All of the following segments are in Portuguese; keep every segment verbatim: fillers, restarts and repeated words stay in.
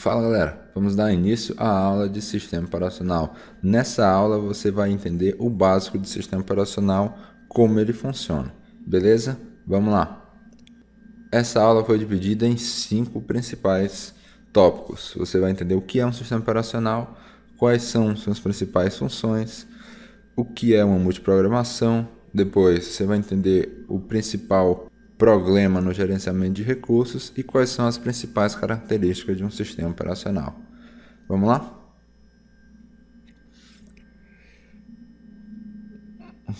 Fala galera, vamos dar início à aula de sistema operacional. Nessa aula você vai entender o básico de sistema operacional, como ele funciona, beleza? Vamos lá! Essa aula foi dividida em cinco principais tópicos. Você vai entender o que é um sistema operacional, quais são suas principais funções, o que é uma multiprogramação, depois você vai entender o principal problema no gerenciamento de recursos e quais são as principais características de um sistema operacional. Vamos lá?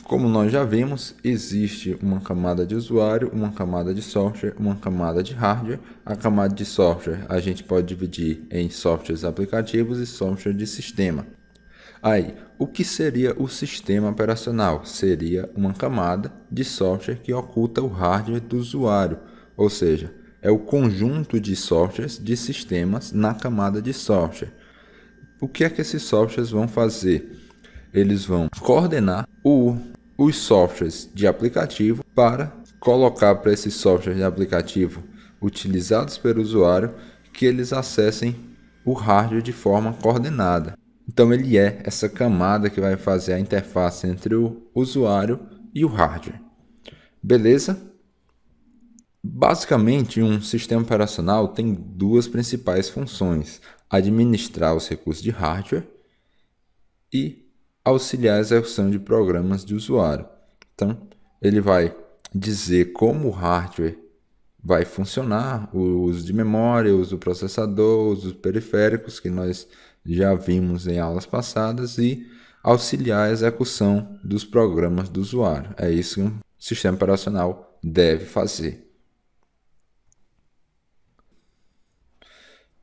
Como nós já vimos, existe uma camada de usuário, uma camada de software, uma camada de hardware. A camada de software a gente pode dividir em softwares aplicativos e software de sistema. Aí, o que seria o sistema operacional? Seria uma camada de software que oculta o hardware do usuário, ou seja, é o conjunto de softwares, de sistemas na camada de software. O que é que esses softwares vão fazer? Eles vão coordenar o, os softwares de aplicativo para colocar para esses softwares de aplicativo utilizados pelo usuário que eles acessem o hardware de forma coordenada. Então ele é essa camada que vai fazer a interface entre o usuário e o hardware. Beleza? Basicamente, um sistema operacional tem duas principais funções: administrar os recursos de hardware e auxiliar a execução de programas de usuário. Então, ele vai dizer como o hardware vai funcionar, o uso de memória, o uso do processador, os periféricos que nós já vimos em aulas passadas, e auxiliar a execução dos programas do usuário. É isso que um sistema operacional deve fazer.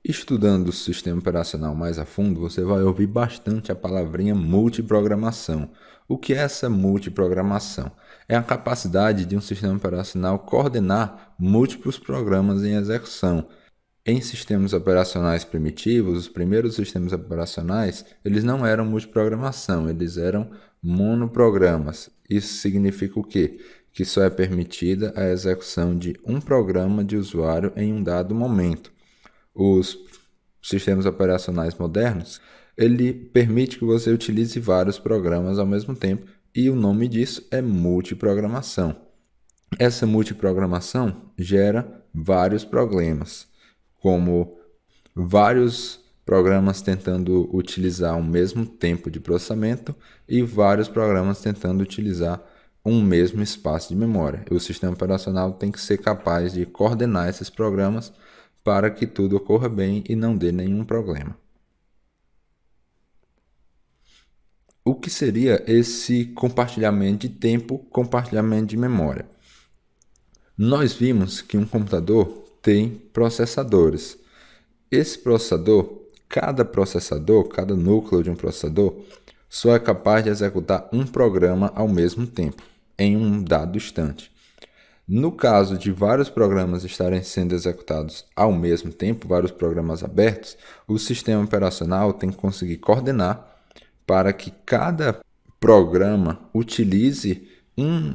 Estudando o sistema operacional mais a fundo, você vai ouvir bastante a palavrinha multiprogramação. O que é essa multiprogramação? É a capacidade de um sistema operacional coordenar múltiplos programas em execução. Em sistemas operacionais primitivos, os primeiros sistemas operacionais, eles não eram multiprogramação, eles eram monoprogramas. Isso significa o quê? Que só é permitida a execução de um programa de usuário em um dado momento. Os sistemas operacionais modernos, ele permite que você utilize vários programas ao mesmo tempo, e o nome disso é multiprogramação. Essa multiprogramação gera vários problemas, como vários programas tentando utilizar o mesmo tempo de processamento e vários programas tentando utilizar um mesmo espaço de memória. O sistema operacional tem que ser capaz de coordenar esses programas para que tudo ocorra bem e não dê nenhum problema. O que seria esse compartilhamento de tempo, compartilhamento de memória? Nós vimos que um computador tem processadores. Esse processador, cada processador, cada núcleo de um processador, só é capaz de executar um programa ao mesmo tempo, em um dado instante. No caso de vários programas estarem sendo executados ao mesmo tempo, vários programas abertos, o sistema operacional tem que conseguir coordenar para que cada programa utilize um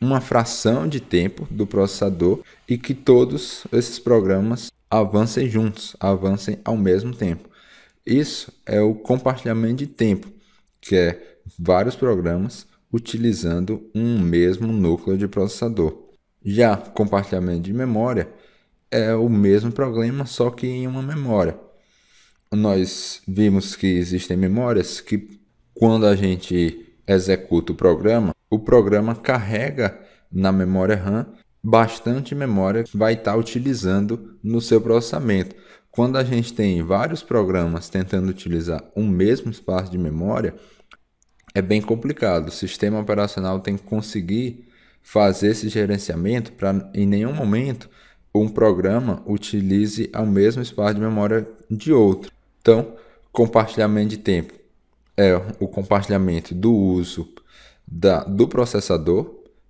uma fração de tempo do processador e que todos esses programas avancem juntos, avancem ao mesmo tempo. Isso é o compartilhamento de tempo, que é vários programas utilizando um mesmo núcleo de processador. Já compartilhamento de memória é o mesmo problema, só que em uma memória. Nós vimos que existem memórias que, quando a gente executa o programa, o programa carrega na memória RAM bastante memória que vai estar utilizando no seu processamento. Quando a gente tem vários programas tentando utilizar o mesmo espaço de memória, é bem complicado. O sistema operacional tem que conseguir fazer esse gerenciamento para em nenhum momento um programa utilize o mesmo espaço de memória de outro. Então, compartilhamento de tempo é o compartilhamento do uso Da, do processador,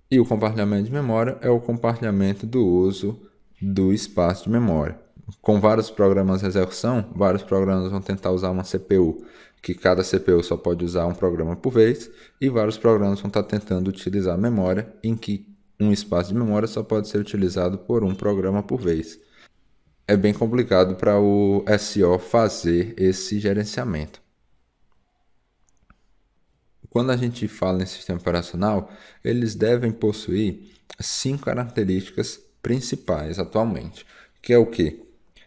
e o compartilhamento de memória é o compartilhamento do uso do espaço de memória. Com vários programas de execução, vários programas vão tentar usar uma C P U, que cada C P U só pode usar um programa por vez, e vários programas vão estar tentando utilizar a memória, em que um espaço de memória só pode ser utilizado por um programa por vez. é bem complicado para o S E O fazer esse gerenciamento. Quando a gente fala em sistema operacional, eles devem possuir cinco características principais atualmente, que é o que?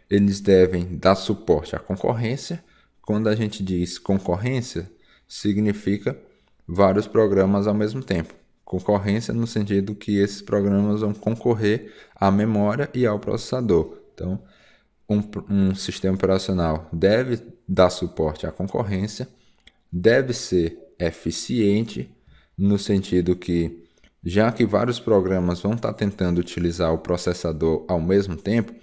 Eles devem dar suporte à concorrência. Quando a gente diz concorrência, significa vários programas ao mesmo tempo. Concorrência no sentido que esses programas vão concorrer à memória e ao processador. Então, um, um sistema operacional deve dar suporte à concorrência, deve ser eficiente, no sentido que, já que vários programas vão estar tentando utilizar o processador ao mesmo tempo,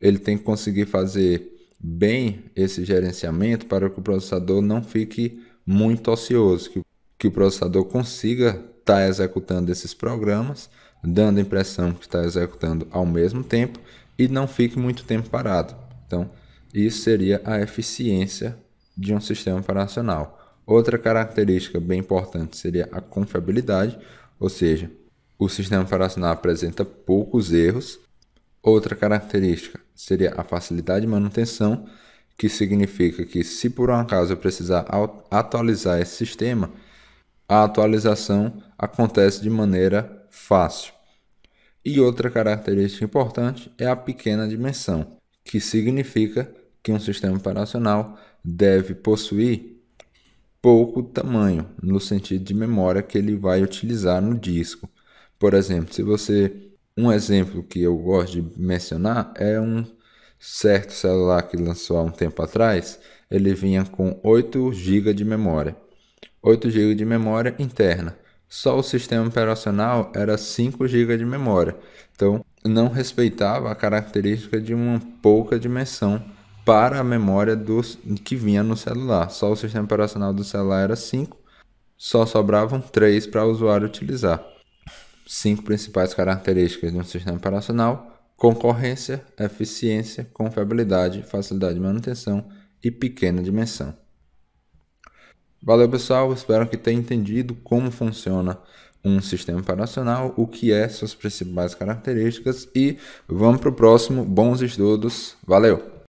ele tem que conseguir fazer bem esse gerenciamento para que o processador não fique muito ocioso, que, que o processador consiga estar executando esses programas, dando a impressão que está executando ao mesmo tempo, e não fique muito tempo parado. Então, isso seria a eficiência de um sistema operacional. Outra característica bem importante seria a confiabilidade, ou seja, o sistema operacional apresenta poucos erros. Outra característica seria a facilidade de manutenção, que significa que se por um acaso eu precisar atualizar esse sistema, a atualização acontece de maneira fácil. E outra característica importante é a pequena dimensão, que significa que um sistema operacional deve possuir pouco tamanho, no sentido de memória que ele vai utilizar no disco. Por exemplo, se você... Um exemplo que eu gosto de mencionar é um certo celular que lançou há um tempo atrás, ele vinha com oito gigas de memória, oito gigas de memória interna. Só o sistema operacional era cinco gigas de memória, então não respeitava a característica de uma pouca dimensão para a memória dos, que vinha no celular. Só o sistema operacional do celular era cinco, só sobravam três para o usuário utilizar. Cinco principais características de um sistema operacional: concorrência, eficiência, confiabilidade, facilidade de manutenção e pequena dimensão. Valeu, pessoal, espero que tenha entendido como funciona um sistema operacional, o que é suas principais características, e vamos para o próximo. Bons estudos, valeu!